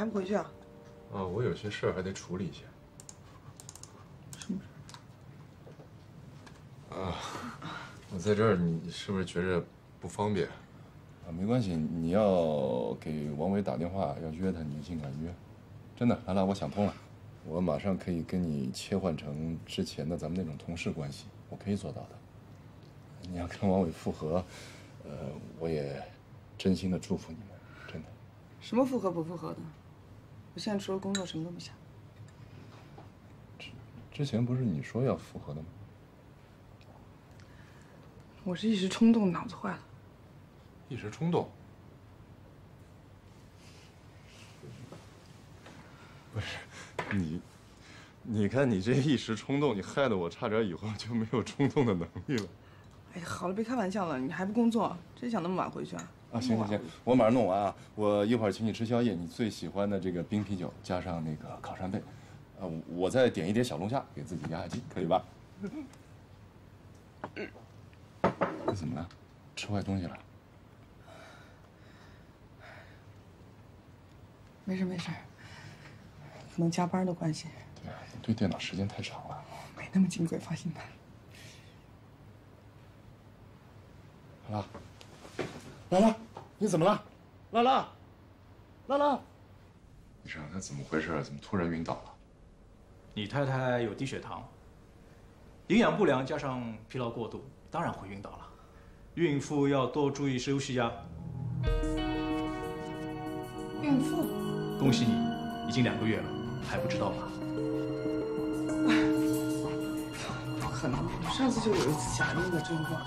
还不回去啊？啊，我有些事儿还得处理一下。什么事？啊，我在这儿，你是不是觉着不方便？啊，没关系，你要给王伟打电话要约他，你尽管约。真的，兰兰，我想通了，我马上可以跟你切换成之前的咱们那种同事关系，我可以做到的。你要跟王伟复合，我也真心的祝福你们。 真的，什么复合不复合的？我现在除了工作什么都不想。之前不是你说要复合的吗？我是一时冲动，脑子坏了。一时冲动？不是，你看你这一时冲动，你害得我差点以后就没有冲动的能力了。哎呀，好了，别开玩笑了，你还不工作，真想那么晚回去啊？ 啊，行，我马上弄完啊！我一会儿请你吃宵夜，你最喜欢的这个冰啤酒加上那个烤扇贝，我再点一碟小龙虾给自己压压惊，可以吧？你怎么了？吃坏东西了？没事，可能加班的关系。对啊，你对电脑时间太长了。没那么金贵，放心吧。好了。 兰兰，你怎么了？兰兰，你让她怎么回事？怎么突然晕倒了？你太太有低血糖，营养不良加上疲劳过度，当然会晕倒了。孕妇要多注意休息呀。孕妇？恭喜你，已经2个月了，还不知道吗？不可能，我上次就有一次假孕的症状。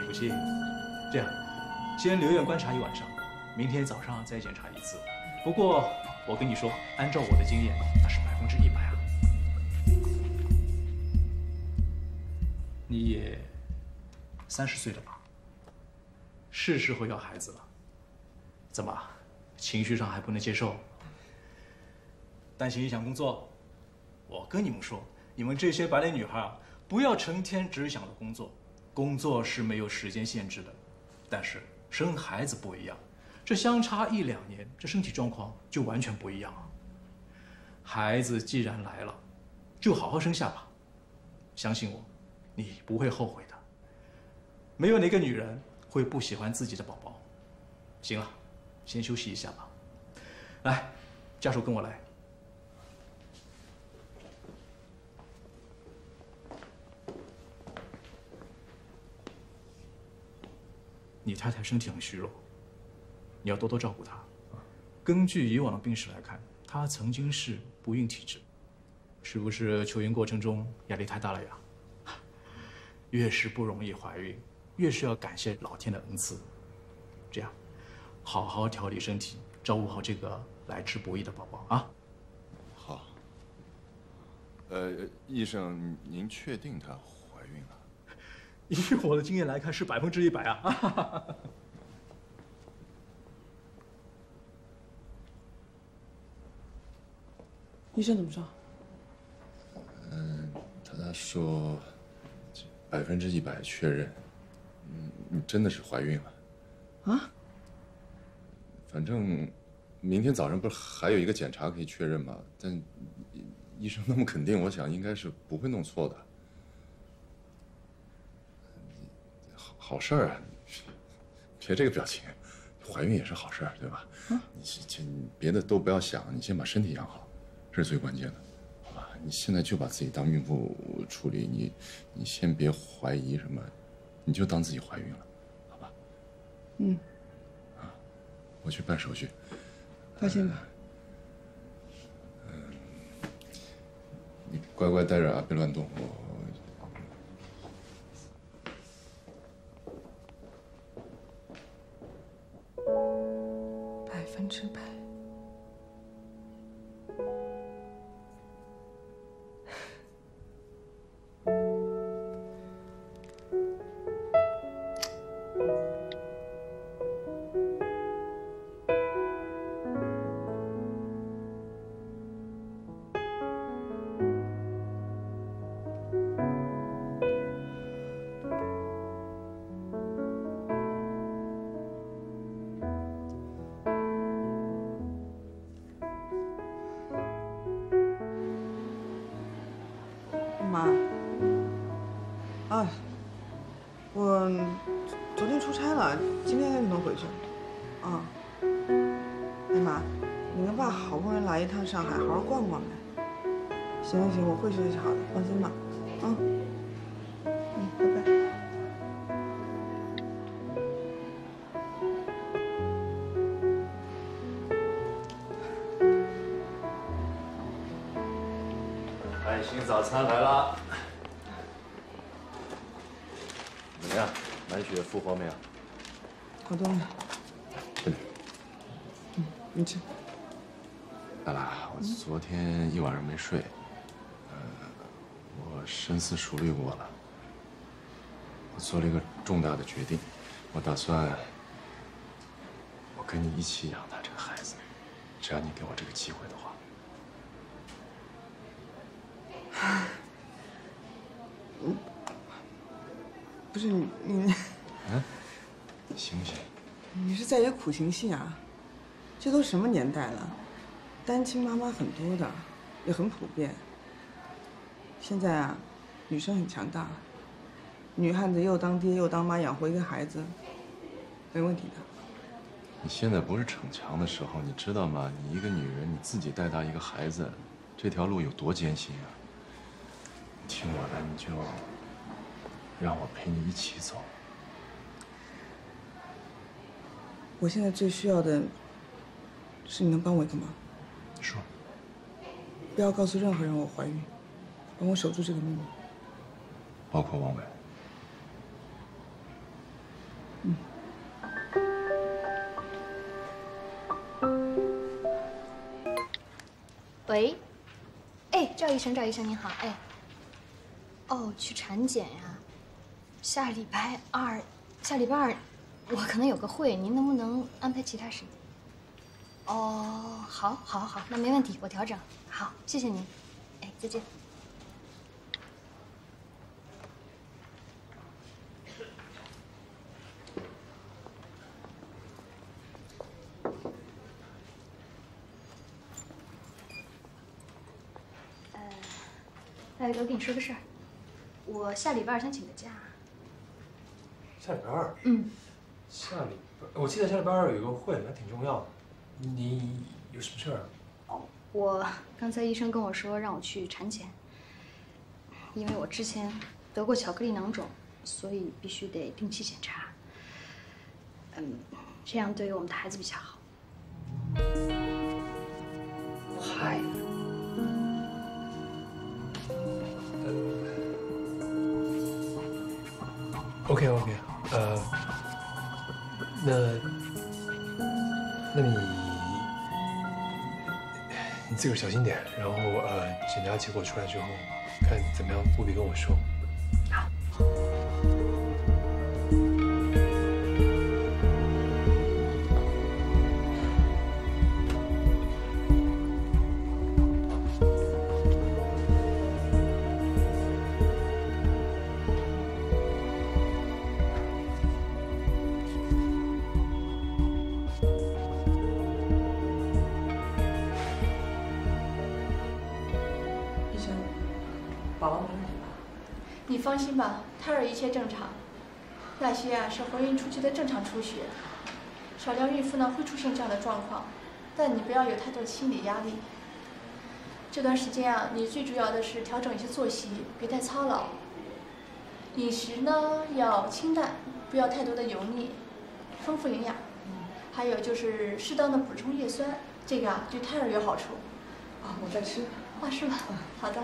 你不信？ 这样，先留院观察一晚上，明天早上再检查一次。不过我跟你说，按照我的经验，那是100%啊。你也30岁了吧？是时候要孩子了。怎么，情绪上还不能接受？担心影响工作？我跟你们说，你们这些白领女孩啊，不要成天只想着工作，工作是没有时间限制的。 但是生孩子不一样，这相差1-2年，这身体状况就完全不一样啊。孩子既然来了，就好好生下吧，相信我，你不会后悔的。没有哪个女人会不喜欢自己的宝宝。行了，先休息一下吧。来，家属跟我来。你太太身体很虚弱，你要多多照顾她。根据以往的病史来看，她曾经是不孕体质，是不是求孕过程中压力太大了呀？越是不容易怀孕，越是要感谢老天的恩赐。这样，好好调理身体，照顾好这个来之不易的宝宝啊。好。医生，您确定她怀孕了？ 以我的经验来看，是100%啊！医生怎么说？他说100%确认，你真的是怀孕了。啊？反正明天早上不是还有一个检查可以确认吗？但医生那么肯定，我想应该是不会弄错的。 好事儿啊，别这个表情，怀孕也是好事儿，对吧？啊，你先别的都不要想，你先把身体养好，这是最关键的，好吧？你现在就把自己当孕妇处理，你先别怀疑什么，你就当自己怀孕了，好吧？嗯。啊，我去办手续。放心吧。你乖乖待着啊，别乱动我。 100%，妈。啊，我昨天出差了，今天才能回去。啊，哎妈，你跟爸好不容易来一趟上海，好好逛逛呗。行行行，我会去好的，放心吧。啊，嗯，拜拜。 爱心早餐来啦！怎么样，满血复活没有？好多了。对。嗯，你吃。娜娜，我昨天一晚上没睡，我深思熟虑过了，我做了一个重大的决定，我打算，我跟你一起养大这个孩子，只要你给我这个机会的话。 不是你，嗯，行不行？你是在演苦情戏啊？这都什么年代了，单亲妈妈很多的，也很普遍。现在啊，女生很强大，女汉子又当爹又当妈，养活一个孩子，没问题的。你现在不是逞强的时候，你知道吗？你一个女人，你自己带大一个孩子，这条路有多艰辛啊！ 听我的，你就让我陪你一起走。我现在最需要的是你能帮我一个忙。你说。不要告诉任何人我怀孕，帮我守住这个秘密。包括王伟。嗯。 喂，哎，赵医生您好，哎。 哦，去产检呀，下礼拜二，我可能有个会，您能不能安排其他时间？哦，好，那没问题，我调整。好，谢谢您，哎，再见。我跟你说个事儿。 我下礼拜二想请个假。下礼拜二？嗯。我记得下礼拜二有个会，还挺重要的。你有什么事儿啊？哦，我刚才医生跟我说让我去产检，因为我之前得过巧克力囊肿，所以必须得定期检查。嗯，这样对于我们的孩子比较好。嗨。 OK， 那你自个儿小心点，然后检查结果出来之后，看怎么样，务必跟我说。好。放心吧，胎儿一切正常。那些啊是怀孕初期的正常出血，少量孕妇呢会出现这样的状况，但你不要有太多的心理压力。这段时间啊，你最主要的是调整一些作息，别太操劳。饮食呢要清淡，不要太多的油腻，丰富营养。还有就是适当的补充叶酸，这个啊对胎儿有好处。啊，我在吃。啊，是吗？好的。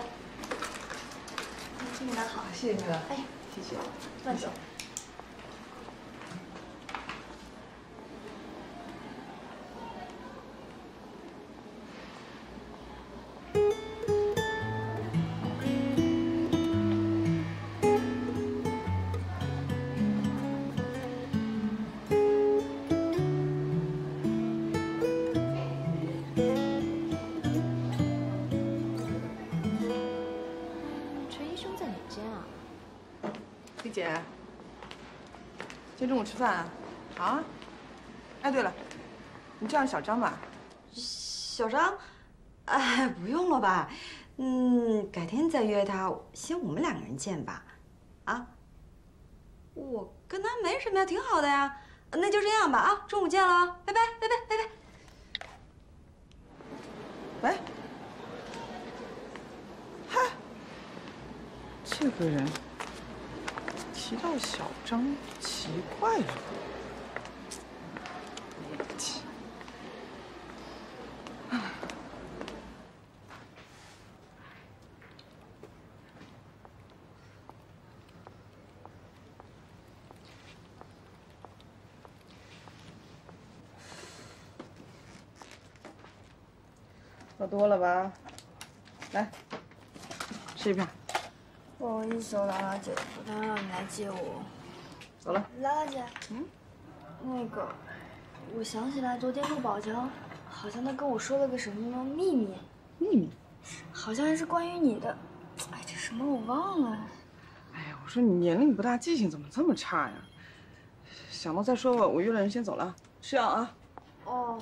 这个拿好，谢谢你了。哎，谢谢。慢走。中午吃饭啊？啊？哎，对了，你叫上小张吧。小张，哎，不用了吧？嗯，改天再约他，先我们两个人见吧。啊，我跟他没什么呀，挺好的呀。那就这样吧，啊，中午见了啊，拜拜，拜拜，拜拜。喂，嗨，这个人提到小张，奇怪了。 喝多了吧？来，吃一片。不好意思，我姥姥姐夫他让你来接我。走了。姥姥姐，嗯，那个，我想起来昨天陆宝强好像他跟我说了个什么秘密。秘密？好像是关于你的。哎，这什么我忘了。哎呀，我说你年龄不大，记性怎么这么差呀？想到再说吧，我约了人先走了，吃药啊。哦。